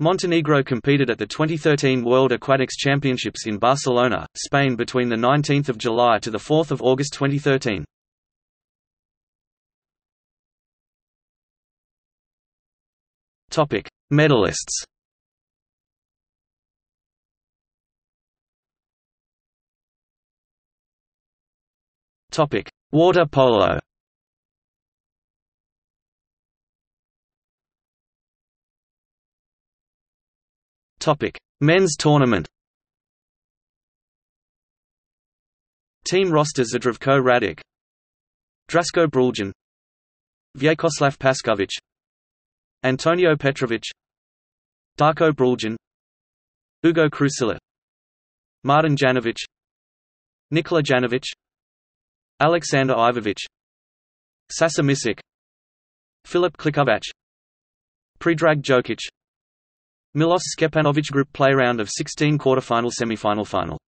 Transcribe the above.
Montenegro competed at the 2013 World Aquatics Championships in Barcelona, Spain between 19 July to 4 August 2013. Medalists. Water polo. Men's tournament. Team roster: Zdravko Radic, Drasko Bruljan, Vjekoslav Paskovic, Antonio Petrovic, Drasko Bruljan, Ugo Krusic, Martin Janovic, Nikola Janovic, Aleksandar Ivovic, Sasa Misic, Filip Klikovac, Predrag Djokic, Milos Skepanovic. Group play round of 16 quarterfinal semifinal final.